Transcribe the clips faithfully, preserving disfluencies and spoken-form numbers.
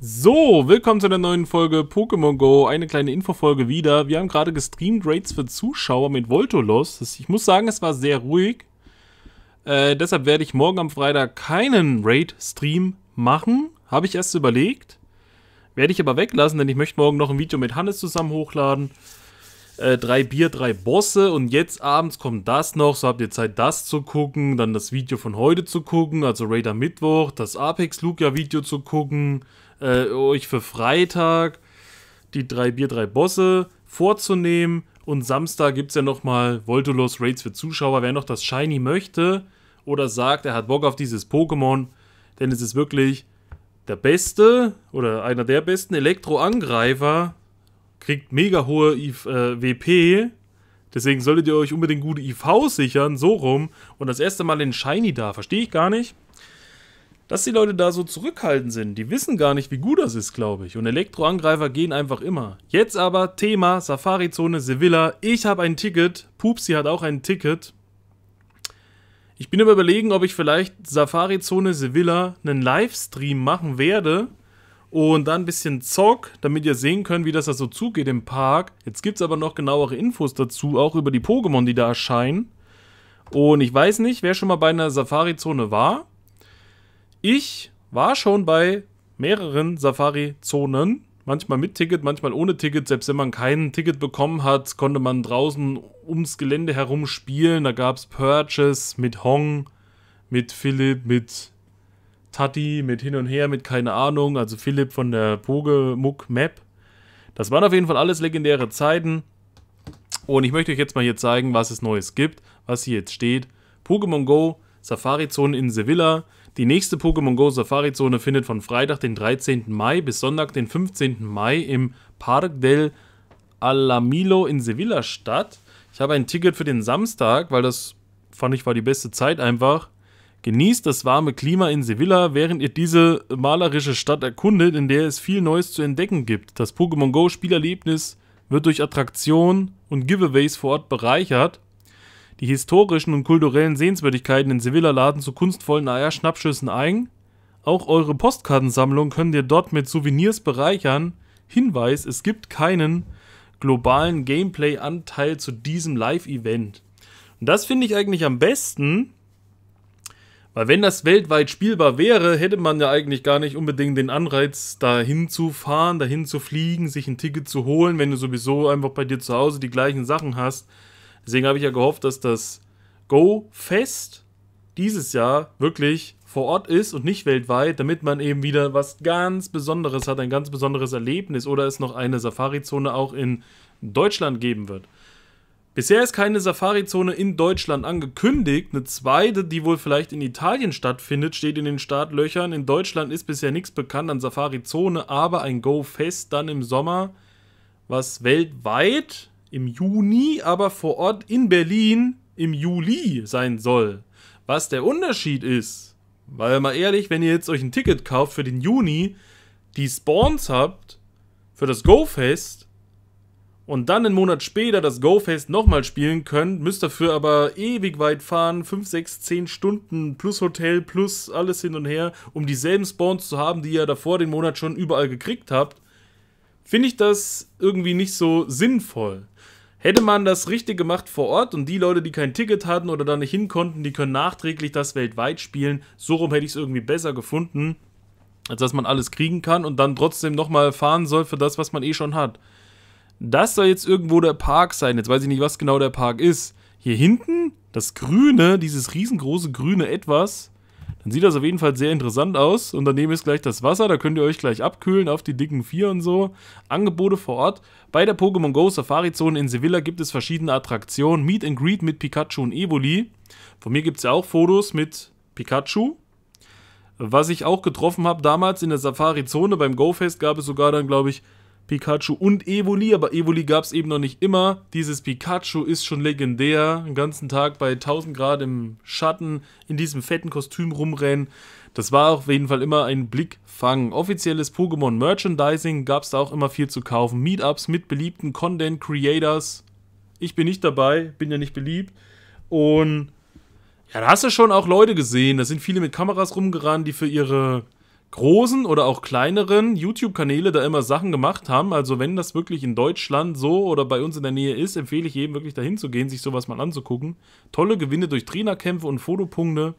So, willkommen zu einer neuen Folge Pokémon Go, eine kleine Infofolge wieder. Wir haben gerade gestreamt Raids für Zuschauer mit Voltolos. Ich muss sagen, es war sehr ruhig. Äh, deshalb werde ich morgen am Freitag keinen Raid-Stream machen. Habe ich erst überlegt. Werde ich aber weglassen, denn ich möchte morgen noch ein Video mit Hannes zusammen hochladen. Äh, drei Bier, drei Bosse und jetzt abends kommt das noch. So habt ihr Zeit, das zu gucken, dann das Video von heute zu gucken, also Raid am Mittwoch, das Apex-Lugia-Video zu gucken. Äh, euch für Freitag die drei Bier, drei Bosse vorzunehmen. Und Samstag gibt es ja nochmal Voltolos Raids für Zuschauer. Wer noch das Shiny möchte oder sagt, er hat Bock auf dieses Pokémon, denn es ist wirklich der beste oder einer der besten Elektroangreifer. Kriegt mega hohe I V, äh, W P. Deswegen solltet ihr euch unbedingt gute I V sichern, so rum. Und das erste Mal den Shiny da, verstehe ich gar nicht. Dass die Leute da so zurückhaltend sind, die wissen gar nicht, wie gut das ist, glaube ich. Und Elektroangreifer gehen einfach immer. Jetzt aber Thema Safari-Zone Sevilla. Ich habe ein Ticket, Pupsi hat auch ein Ticket. Ich bin aber überlegen, ob ich vielleicht Safari-Zone Sevilla einen Livestream machen werde und da ein bisschen zock, damit ihr sehen könnt, wie das da so zugeht im Park. Jetzt gibt es aber noch genauere Infos dazu, auch über die Pokémon, die da erscheinen. Und ich weiß nicht, wer schon mal bei einer Safari-Zone war. Ich war schon bei mehreren Safari-Zonen, manchmal mit Ticket, manchmal ohne Ticket. Selbst wenn man kein Ticket bekommen hat, konnte man draußen ums Gelände herum spielen. Da gab es Purges mit Hong, mit Philipp, mit Tati, mit hin und her, mit keine Ahnung. Also Philipp von der Pokemuk-Map. Das waren auf jeden Fall alles legendäre Zeiten. Und ich möchte euch jetzt mal hier zeigen, was es Neues gibt, was hier jetzt steht. Pokémon Go, Safari-Zone in Sevilla. Die nächste Pokémon Go Safari-Zone findet von Freitag, den dreizehnten Mai bis Sonntag, den fünfzehnten Mai im Park del Alamillo in Sevilla statt. Ich habe ein Ticket für den Samstag, weil das, fand ich, war die beste Zeit einfach. Genießt das warme Klima in Sevilla, während ihr diese malerische Stadt erkundet, in der es viel Neues zu entdecken gibt. Das Pokémon Go Spielerlebnis wird durch Attraktionen und Giveaways vor Ort bereichert. Die historischen und kulturellen Sehenswürdigkeiten in Sevilla laden zu kunstvollen A R-Schnappschüssen ein. Auch eure Postkartensammlung könnt ihr dort mit Souvenirs bereichern. Hinweis, es gibt keinen globalen Gameplay-Anteil zu diesem Live-Event. Und das finde ich eigentlich am besten, weil wenn das weltweit spielbar wäre, hätte man ja eigentlich gar nicht unbedingt den Anreiz, dahin zu fahren, dahin zu fliegen, sich ein Ticket zu holen, wenn du sowieso einfach bei dir zu Hause die gleichen Sachen hast. Deswegen habe ich ja gehofft, dass das Go-Fest dieses Jahr wirklich vor Ort ist und nicht weltweit, damit man eben wieder was ganz Besonderes hat, ein ganz besonderes Erlebnis, oder es noch eine Safari-Zone auch in Deutschland geben wird. Bisher ist keine Safari-Zone in Deutschland angekündigt. Eine zweite, die wohl vielleicht in Italien stattfindet, steht in den Startlöchern. In Deutschland ist bisher nichts bekannt an Safari-Zone, aber ein Go-Fest dann im Sommer, was weltweit im Juni, aber vor Ort in Berlin im Juli sein soll. Was der Unterschied ist, weil mal ehrlich, wenn ihr jetzt euch ein Ticket kauft für den Juni, die Spawns habt für das Go-Fest und dann einen Monat später das Go-Fest nochmal spielen könnt, müsst dafür aber ewig weit fahren, fünf, sechs, zehn Stunden plus Hotel, plus alles hin und her, um dieselben Spawns zu haben, die ihr davor den Monat schon überall gekriegt habt, finde ich das irgendwie nicht so sinnvoll. Hätte man das richtig gemacht vor Ort und die Leute, die kein Ticket hatten oder da nicht hin konnten, die können nachträglich das weltweit spielen. So rum hätte ich es irgendwie besser gefunden, als dass man alles kriegen kann und dann trotzdem nochmal fahren soll für das, was man eh schon hat. Das soll jetzt irgendwo der Park sein. Jetzt weiß ich nicht, was genau der Park ist. Hier hinten, das Grüne, dieses riesengroße grüne Etwas, dann sieht das auf jeden Fall sehr interessant aus. Und daneben ist gleich das Wasser, da könnt ihr euch gleich abkühlen auf die dicken vier und so. Angebote vor Ort. Bei der Pokémon Go Safari-Zone in Sevilla gibt es verschiedene Attraktionen. Meet and Greet mit Pikachu und Evoli. Von mir gibt es ja auch Fotos mit Pikachu. Was ich auch getroffen habe damals in der Safari-Zone, beim Go-Fest gab es sogar dann, glaube ich, Pikachu und Evoli, aber Evoli gab es eben noch nicht immer. Dieses Pikachu ist schon legendär. Den ganzen Tag bei tausend Grad im Schatten in diesem fetten Kostüm rumrennen. Das war auf jeden Fall immer ein Blickfang. Offizielles Pokémon Merchandising gab es da auch immer viel zu kaufen. Meetups mit beliebten Content Creators. Ich bin nicht dabei, bin ja nicht beliebt. Und ja, da hast du schon auch Leute gesehen. Da sind viele mit Kameras rumgerannt, die für ihre großen oder auch kleineren YouTube-Kanäle da immer Sachen gemacht haben. Also wenn das wirklich in Deutschland so oder bei uns in der Nähe ist, empfehle ich jedem wirklich dahin zu gehen, sich sowas mal anzugucken. Tolle Gewinne durch Trainerkämpfe und Fotopunkte.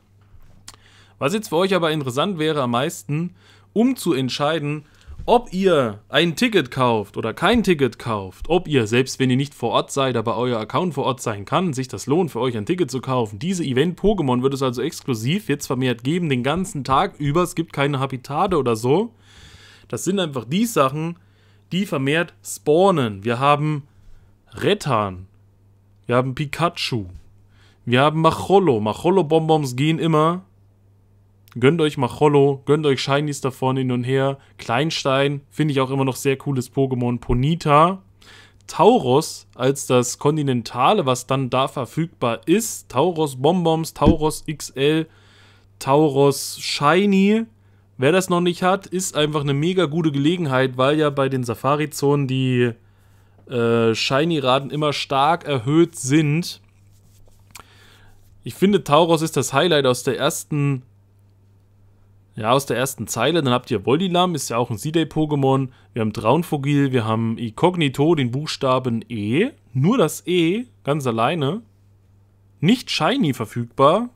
Was jetzt für euch aber interessant wäre am meisten, um zu entscheiden, ob ihr ein Ticket kauft oder kein Ticket kauft, ob ihr, selbst wenn ihr nicht vor Ort seid, aber euer Account vor Ort sein kann, sich das lohnt, für euch ein Ticket zu kaufen. Diese Event-Pokémon wird es also exklusiv jetzt vermehrt geben, den ganzen Tag über. Es gibt keine Habitate oder so. Das sind einfach die Sachen, die vermehrt spawnen. Wir haben Rettan, wir haben Pikachu, wir haben Macholo. Macholo-Bonbons gehen immer. Gönnt euch Macholo, gönnt euch Shinies davon hin und her. Kleinstein, finde ich auch immer noch sehr cooles Pokémon. Ponita. Tauros als das Kontinentale, was dann da verfügbar ist. Tauros Bonbons, Tauros X L, Tauros Shiny. Wer das noch nicht hat, ist einfach eine mega gute Gelegenheit, weil ja bei den Safari-Zonen die äh, Shiny-Raten immer stark erhöht sind. Ich finde, Tauros ist das Highlight aus der ersten... Ja, aus der ersten Zeile. Dann habt ihr Voldilam, ist ja auch ein C-Day-Pokémon. Wir haben Traunfogil, wir haben Incognito, den Buchstaben E. Nur das E, ganz alleine. Nicht shiny verfügbar.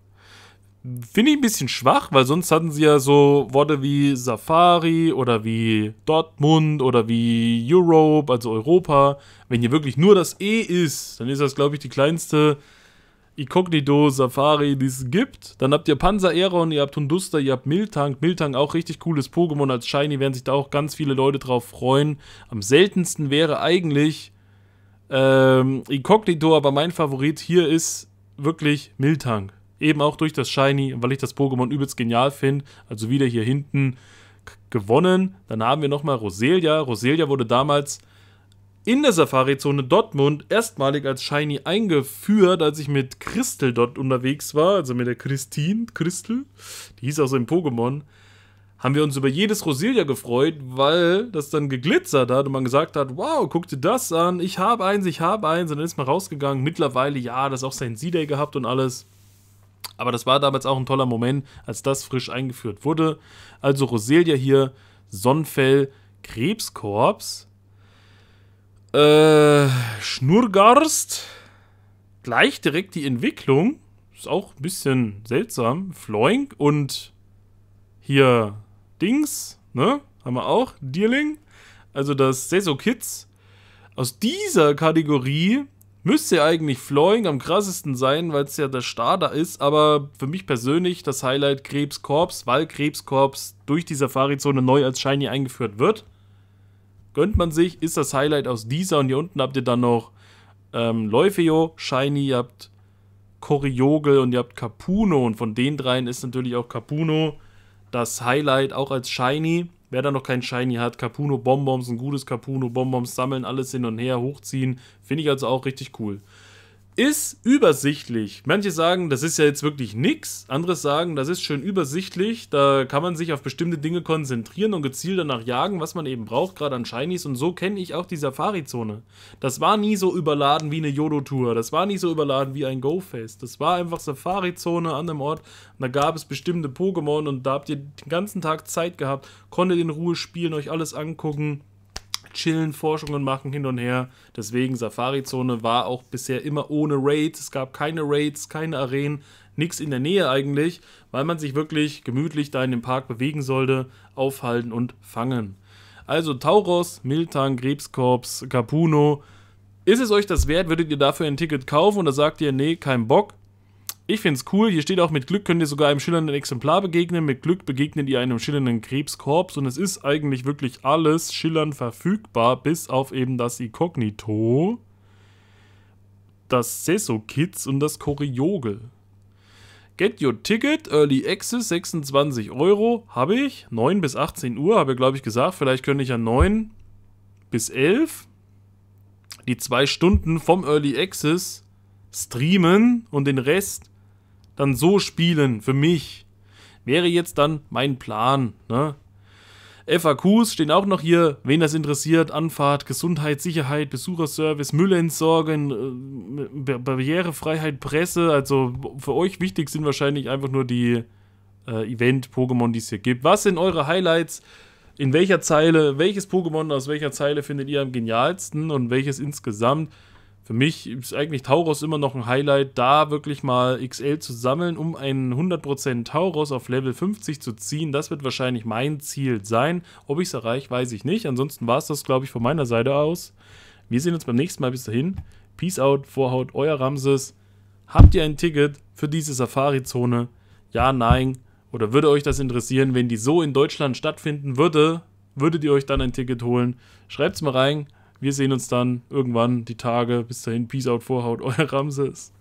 Finde ich ein bisschen schwach, weil sonst hatten sie ja so Worte wie Safari oder wie Dortmund oder wie Europe, also Europa. Wenn hier wirklich nur das E ist, dann ist das, glaube ich, die kleinste... Incognito, Safari, die es gibt. Dann habt ihr Panzer Aeron, ihr habt Hunduster, ihr habt Miltank. Miltank auch richtig cooles Pokémon als Shiny, werden sich da auch ganz viele Leute drauf freuen. Am seltensten wäre eigentlich ähm, Incognito, aber mein Favorit hier ist wirklich Miltank. Eben auch durch das Shiny, weil ich das Pokémon übelst genial finde. Also wieder hier hinten gewonnen. Dann haben wir nochmal Roselia. Roselia wurde damals... in der Safari-Zone Dortmund erstmalig als Shiny eingeführt, als ich mit Christel dort unterwegs war, also mit der Christine, Christel, die hieß auch so im Pokémon, haben wir uns über jedes Roselia gefreut, weil das dann geglitzert hat und man gesagt hat, wow, guck dir das an, ich habe eins, ich habe eins, und dann ist man rausgegangen. Mittlerweile, ja, das auch sein Z-Day gehabt und alles. Aber das war damals auch ein toller Moment, als das frisch eingeführt wurde. Also Roselia hier, Sonnenfell, Krebscorps, Äh, Schnurgarst. Gleich direkt die Entwicklung. Ist auch ein bisschen seltsam. Floing und hier Dings, ne? Haben wir auch. Deerling. Also das Seso Kids. Aus dieser Kategorie müsste eigentlich Floing am krassesten sein, weil es ja der Starter ist. Aber für mich persönlich das Highlight Krebscorps, weil Krebscorps durch die Safari-Zone neu als Shiny eingeführt wird. Gönnt man sich, ist das Highlight aus dieser. Und hier unten habt ihr dann noch ähm, Läufeo, Shiny, ihr habt Koriogel und ihr habt Kapuno. Und von den dreien ist natürlich auch Kapuno das Highlight, auch als Shiny. Wer da noch kein Shiny hat, Kapuno Bonbons, ein gutes Kapuno Bonbons sammeln, alles hin und her, hochziehen. Finde ich also auch richtig cool. Ist übersichtlich. Manche sagen, das ist ja jetzt wirklich nix. Andere sagen, das ist schön übersichtlich. Da kann man sich auf bestimmte Dinge konzentrieren und gezielt danach jagen, was man eben braucht, gerade an Shinies. Und so kenne ich auch die Safari-Zone. Das war nie so überladen wie eine Yodo-Tour. Das war nie so überladen wie ein Go-Fest. Das war einfach Safari-Zone an einem Ort. Und da gab es bestimmte Pokémon und da habt ihr den ganzen Tag Zeit gehabt, konntet in Ruhe spielen, euch alles angucken. Chillen, Forschungen machen, hin und her. Deswegen, Safari-Zone war auch bisher immer ohne Raids. Es gab keine Raids, keine Arenen, nichts in der Nähe eigentlich, weil man sich wirklich gemütlich da in dem Park bewegen sollte, aufhalten und fangen. Also Tauros, Miltank, Krebscorps, Kapuno. Ist es euch das wert? Würdet ihr dafür ein Ticket kaufen? Oder sagt ihr, nee, kein Bock? Ich finde es cool, hier steht auch, mit Glück könnt ihr sogar einem schillernden Exemplar begegnen, mit Glück begegnet ihr einem schillernden Krebskorps und es ist eigentlich wirklich alles schillernd verfügbar, bis auf eben das Incognito, das Seso-Kids und das Koriogel. Get your ticket, Early Access, sechsundzwanzig Euro, habe ich, neun bis achtzehn Uhr, habe ich glaube ich gesagt, vielleicht könnte ich ja neun bis elf die zwei Stunden vom Early Access streamen und den Rest dann so spielen, für mich. Wäre jetzt dann mein Plan, ne? F A Qs stehen auch noch hier, wen das interessiert, Anfahrt, Gesundheit, Sicherheit, Besucherservice, Müllentsorgen, Barrierefreiheit, Presse, also für euch wichtig sind wahrscheinlich einfach nur die äh, Event-Pokémon, die es hier gibt. Was sind eure Highlights? In welcher Zeile, welches Pokémon aus welcher Zeile findet ihr am genialsten und welches insgesamt? Für mich ist eigentlich Tauros immer noch ein Highlight, da wirklich mal X L zu sammeln, um einen hundert Prozent Tauros auf Level fünfzig zu ziehen. Das wird wahrscheinlich mein Ziel sein. Ob ich es erreiche, weiß ich nicht. Ansonsten war es das, glaube ich, von meiner Seite aus. Wir sehen uns beim nächsten Mal. Bis dahin. Peace out, Vorhaut, euer Ramses. Habt ihr ein Ticket für diese Safari-Zone? Ja, nein. Oder würde euch das interessieren, wenn die so in Deutschland stattfinden würde? Würdet ihr euch dann ein Ticket holen? Schreibt es mal rein. Wir sehen uns dann irgendwann die Tage. Bis dahin, Peace out, Vorhaut, euer Ramses.